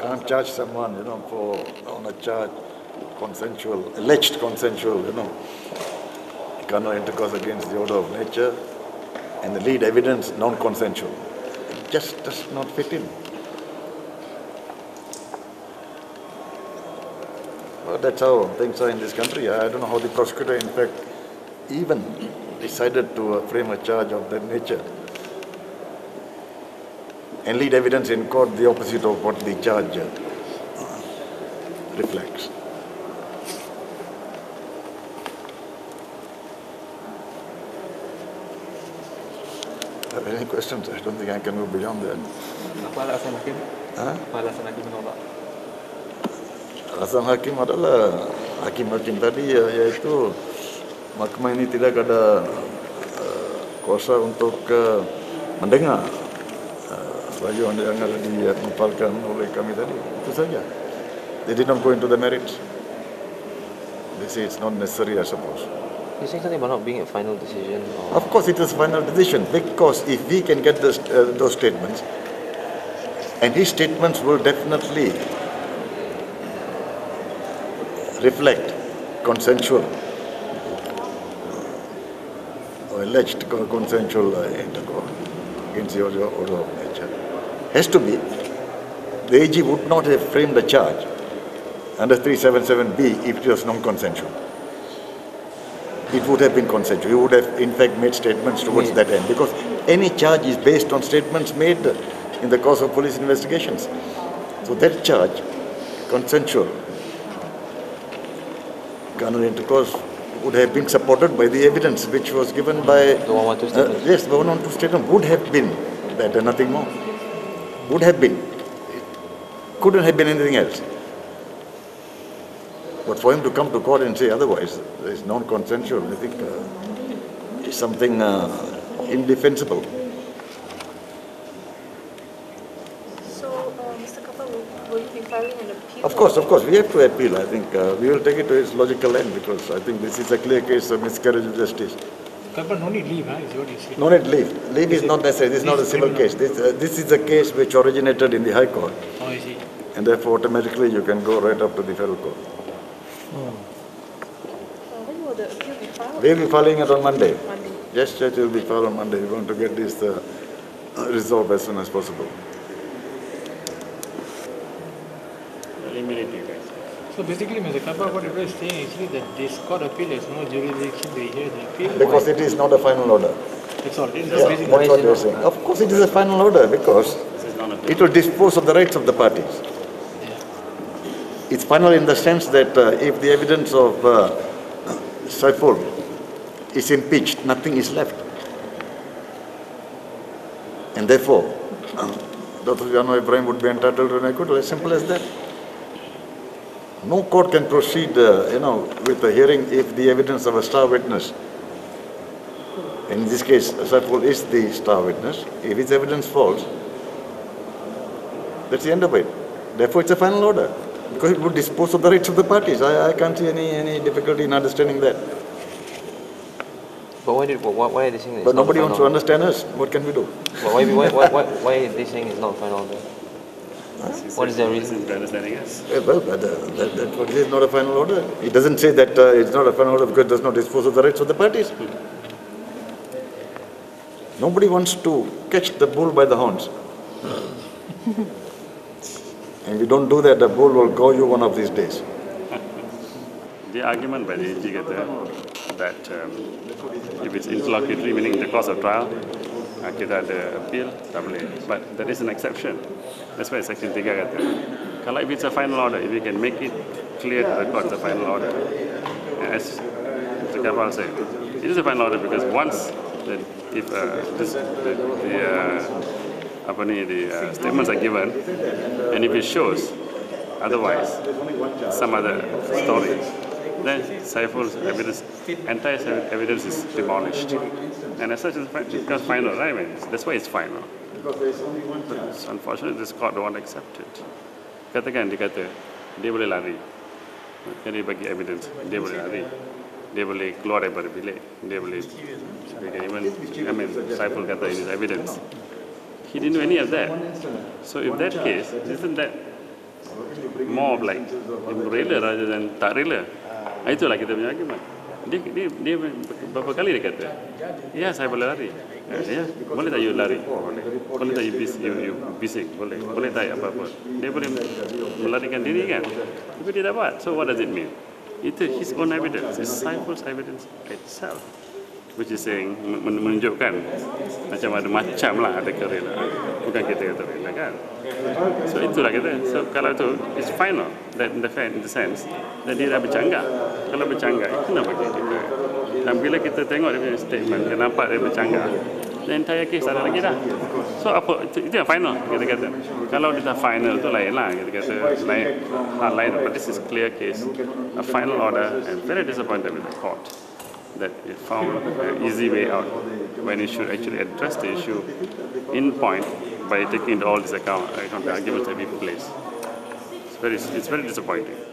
Can't charge someone, you know, for on a charge consensual, alleged consensual, you know, carnal intercourse against the order of nature, and the lead evidence non-consensual. It just does not fit in. Well, that's how things are in this country. I don't know how the prosecutor, in fact, even decided to frame a charge of that nature and lead evidence in court the opposite of what the charge reflects. Have any questions? I don't think I can go beyond that. Alasan hakim adalah hakim tadi, yaitu mahkamah ini tidak ada kuasa untuk mendengar bagi yang diampalkan oleh kami tadi. Itu saja. They did not go into the merits. They say it's not necessary, I suppose. You saying something about not being a final decision? Or? Of course it is a final decision, because if we can get those statements, and his statements will definitely reflect consensual or alleged consensual intercourse against the order of nature. Has to be. The AG would not have framed the charge under 377B if it was non-consensual. It would have been consensual. You would have, in fact, made statements towards that end, because any charge is based on statements made in the course of police investigations. So that charge, consensual carnal intercourse, would have been supported by the evidence which was given by the 112 statement. Yes, the 112 statement would have been that and nothing more. Would have been. It couldn't have been anything else. But for him to come to court and say otherwise is non-consensual, I think is something indefensible. So, Mr. Kapil, will you be filing an appeal? Of course, we have to appeal. I think we will take it to its logical end, because I think this is a clear case of miscarriage of justice. Kapil, no need leave, is what you say. No need leave. Leave is not necessary. This is not a civil case. This is a case which originated in the High Court. Oh, I see. And therefore, automatically, you can go right up to the Federal Court. When will the appeal be filed? We'll be filing it on Monday. Monday. Yes, it will be filed on Monday. We want to get this resolved as soon as possible. So basically, Mr. Karpon, what you were saying is that this court appeal has no jurisdiction to hear the appeal. Because it is not a final order. That's all. It's just basically that's what you were saying. Of course, it is a final order, because it will dispose of the rights of the parties. It's final in the sense that if the evidence of Saiful is impeached, nothing is left. And therefore, Dr. Janu Ibrahim would be entitled to an acquittal, as simple as that. No court can proceed with a hearing if the evidence of a star witness, in this case Saiful is the star witness, if his evidence falls, that's the end of it. Therefore, it's a final order, because it would dispose of the rights of the parties. I can't see any difficulty in understanding that. But why are they saying that? But nobody wants to understand us. What can we do? But why are they saying it's not final order? Huh? What is their reason for understanding us? Well, that is not a final order. It doesn't say that it's not a final order because it does not dispose of the rights of the parties. Nobody wants to catch the bull by the horns. And if you don't do that, the bull will go you one of these days. The argument by the AG that if it's interlocutory, meaning the cause of trial, kita ada appeal, tak boleh. But that is an exception. That's why Section 3 kata, kalau if it's a final order, if you can make it clear to the court the final order, as Mr. Karpon said, it is a final order because once the statements are given, and if it shows otherwise some other story, then Saiful's evidence, entire evidence is demolished, and as such it becomes final. I mean, that's why it's final. But unfortunately, this court won't accept it. Katakan dia boleh lari, dia bagi evidence, dia boleh lari. dia boleh keluar daripada bilik, dia boleh Saiful kata ini evidence. He didn't do any of that. So if that case, isn't that more of like rela rather than tak rela? Itulah kita punya argument. Dia berapa kali dia kata, ya saya boleh lari, ya boleh tak you lari, boleh tak you bising, boleh tak apa-apa. Dia boleh melarikan diri kan, tapi dia dapat. So what does it mean? It is his own evidence, it's Saiful's evidence itself, which is saying menunjukkan macam macam lah ada kerela, bukan kita kata kerela kan. So itulah kita. So kalau itu is final, that in the sense that dia dah bercanggah. Kalau bercanggah, itu nak bagi kita. Dan bila kita tengok dia punya statement, kita nampak dia bercanggah, the entire case ada lagi dah. So apa itu yang final kita kata. Kalau dia dah final tu lain lah kita kata, lain hal lain. But this is clear case, a final order, and very disappointed with the court that it found an easy way out when it should actually address the issue in point by taking into all these account the arguments that we place. It's very disappointing.